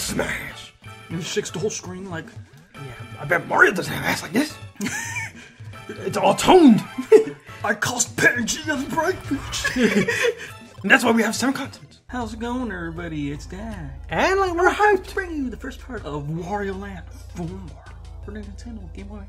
Smash. And it shakes the whole screen like... Yeah, I bet Mario doesn't have ass like this. It's all toned. I cost PNG as a break, bitch. And that's why we have some content. How's it going, everybody? It's Dad. And like, we're hyped to bring you the first part of Wario Land 4 for Nintendo Game Boy.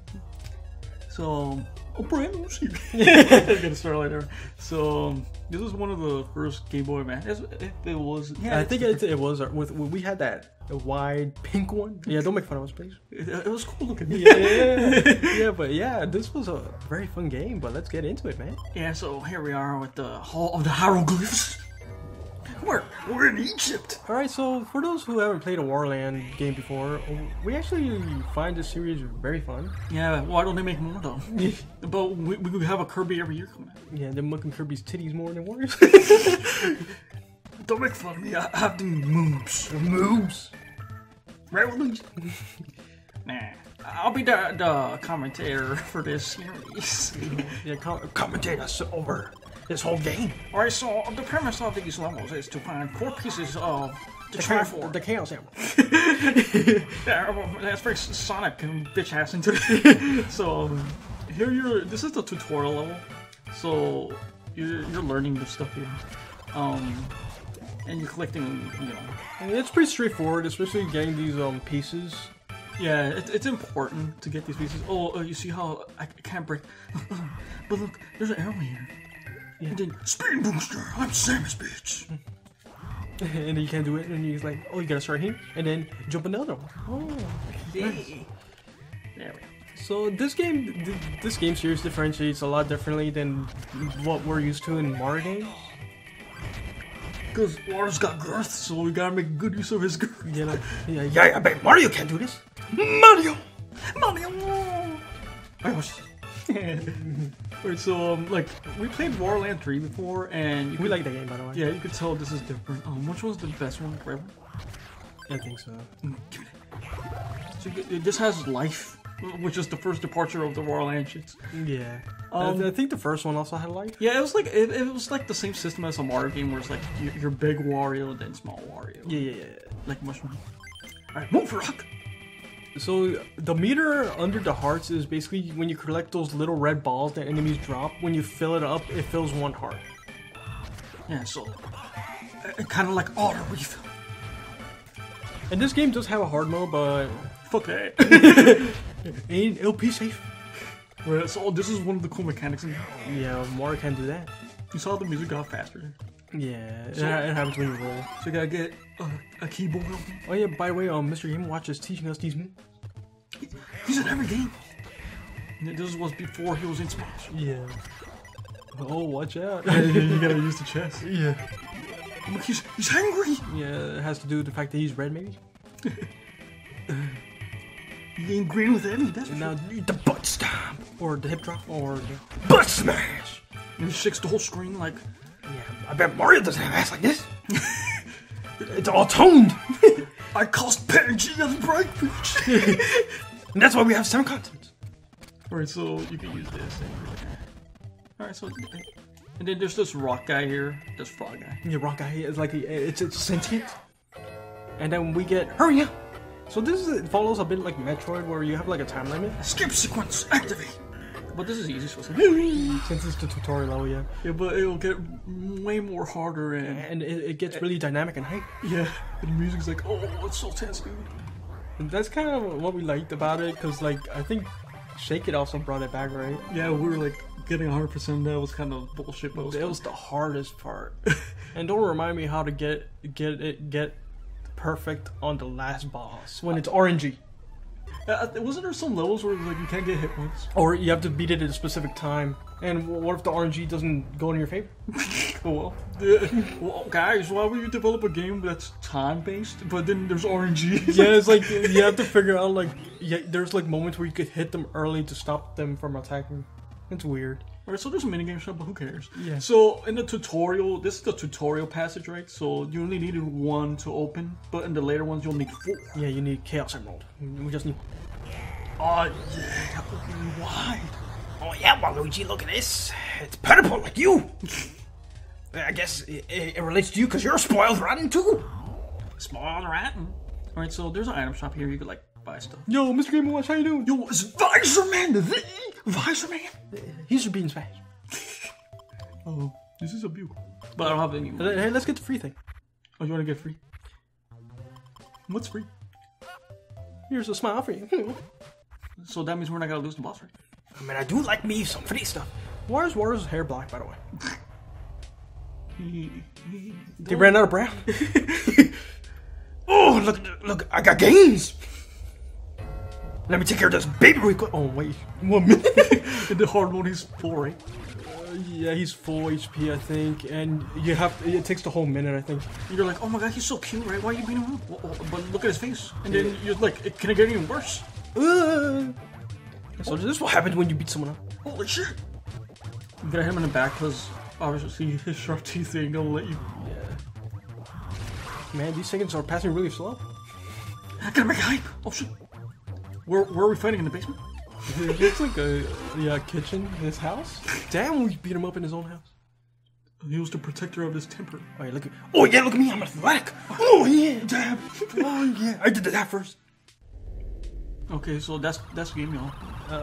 So, a brand new series. I'm gonna start later. So, this is one of the first Game Boy maps. If it was, yeah, I think it was. We had that wide pink one. Yeah, don't make fun of us, please. It was cool looking. Yeah, but yeah, this was a very fun game. But let's get into it, man. Yeah, so here we are with the Hall of the Hieroglyphs. We're in Egypt. All right, so for those who haven't played a Wario Land game before, we actually find this series very fun. Yeah, why don't they make more though? But we have a Kirby every year coming out. Yeah, they're looking Kirby's titties more than Wario's. Don't make fun of me. I have the moves. Moves. Right, Luigi? Nah, I'll be the commentator for this series. Yeah, commentator over this whole game. Alright, so the premise of these levels is to find 4 pieces of the Triforce. The Chaos Emerald. Yeah, well, that's very Sonic bitch ass into it. So, here this is the tutorial level. So, you're learning this stuff here. And you're collecting, you know. I mean, it's pretty straightforward, especially getting these pieces. Yeah, it's important to get these pieces. Oh, you see how I can't break. But look, there's an arrow here. Yeah. And then, Speed Booster, I'm Samus, bitch! And then you can't do it, and he's like, oh, you gotta start here, and then jump another one. Oh, yeah. Nice. There we go. So this game series differentiates a lot differently than what we're used to in Mario games. Because Mario's got girth, so we gotta make good use of his girth. Yeah, like, yeah, I bet Mario can't do this! Mario! Mario! I wish. Alright, so like we played Wario Land 3 before, and we like that game, by the way. Yeah, you could tell this is different. Which one's the best one? Right? I think so. So this has life, which is the first departure of the Wario Land shits. Yeah. I think the first one also had life. Yeah, it was like it was like the same system as a Mario game, where it's like your big Wario, then small Wario. Yeah. Like mushroom. Alright, move rock. So the meter under the hearts is basically when you collect those little red balls that enemies drop. When you fill it up, it fills 1 heart. Yeah, so kind of like auto refill. And this game does have a hard mode, but fuck that. Ain't LP safe? Well, so this is one of the cool mechanics. Yeah, Mario can do that. You saw the music got faster. Yeah, so it happens when you roll. So you gotta get a keyboard. Oh yeah, by the way, Mr. Game & Watch is teaching us these moves. He's in every game. This was before he was in Smash. Yeah. Oh, watch out. You gotta use the chest. Yeah. Look, he's hungry. Yeah, it has to do with the fact that he's red, maybe. He ain't green with any, that's now sure. The butt stomp. Or the hip drop. Or the butt smash. And he shakes the whole screen like... Yeah, I bet Mario doesn't have ass like this. It's all toned. I cost PNG as a break, bitch. And that's why we have some content. Alright, so you can use this. Alright, so and then there's this rock guy here, this frog guy. Yeah, rock guy is like it's sentient. And then we get hurry up. So this is, it follows a bit like Metroid, where you have like a time limit. Skip sequence activate. But this is easy, so since it's the tutorial level, yeah. Yeah, but it'll get way more harder, and it gets really dynamic and hype. Yeah, and the music's like, oh, it's so tense, dude. And that's kind of what we liked about it, because like I think Shake It also brought it back, right? Yeah, we were like getting 100%. That was kind of bullshit. But it was the hardest part. And don't remind me how to get perfect on the last boss when it's RNG. Wasn't there some levels where like you can't get hit once? Or you have to beat it at a specific time. And what if the RNG doesn't go in your favor? well, guys, why would you develop a game that's time-based, but then there's RNG? Yeah, it's like, you have to figure out, like, yeah, there's like moments where you could hit them early to stop them from attacking. It's weird. Alright, so there's a minigame shop, but who cares? Yeah. So, in the tutorial, this is the tutorial passage, right? So, you only needed 1 to open, but in the later ones, you'll need 4. Yeah, you need Chaos Emerald. We just need... Oh, yeah, open wide. Oh, yeah, Waluigi, look at this. It's purple, like you. I guess it relates to you, because you're a spoiled rotten, too. Spoiled rotten? All right, so there's an item shop here. You could like buy stuff. Yo, Mr. Game & Watch, how you doing? Yo, it's Visor Man, the Visor Man. He's being Smash. Oh, this is a beaut. But I don't have any money. Hey, let's get the free thing. Oh, you want to get free? What's free? Here's a smile for you. So that means we're not gonna lose the boss, right? I mean, I do like me some free stuff. Why is Wario's hair black, by the way? They ran out of brown. Oh, look, I got games. Let me take care of this baby real quick. Oh, wait, 1 minute. The hard mode is full, right? Yeah, he's full HP, I think, and you have to, it takes the whole minute, I think. You're like, oh my god, he's so cute, right? Why are you beating him up? But look at his face. And then you're like, can it get even worse? So this is what happens when you beat someone up. Holy shit! I'm gonna hit him in the back because obviously his sharp teeth ain't gonna let you. Yeah. Man, these seconds are passing really slow. I gotta make a hype! Oh shit! Where are we fighting in the basement? It's like a kitchen in his house. Damn, we beat him up in his own house. He was the protector of his temper. Oh yeah, look at, oh yeah, look at me, I'm athletic. Oh yeah, damn. Oh yeah, I did that first. Okay, so that's the game, y'all.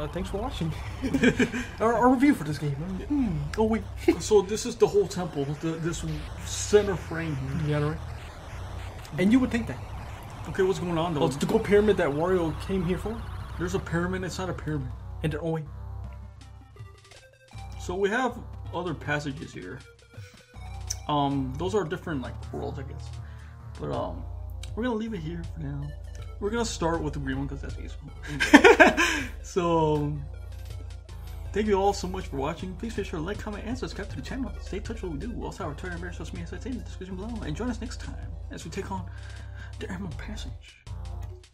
Thanks for watching. our review for this game. Yeah. Oh wait, so this is the whole temple, this center frame. Yeah, right. And you would think that. Okay, what's going on though? Oh, it's the gold pyramid that Wario came here for. There's a pyramid, it's not a pyramid. And oh wait. So we have other passages here. Those are different like worlds, I guess. But we're gonna leave it here for now. We're gonna start with the green one because that's useful. So thank you all so much for watching. Please make sure to like, comment, and subscribe to the channel. Stay touched what we do. Also our Twitter and Bear social media sites in the description below, and join us next time as we take on the Emerald Passage.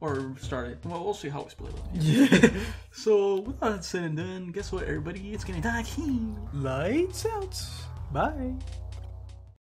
Or start it. Well, we'll see how we split it. Yeah. So, with that said and done, guess what, everybody? It's gonna die. Lights out. Bye.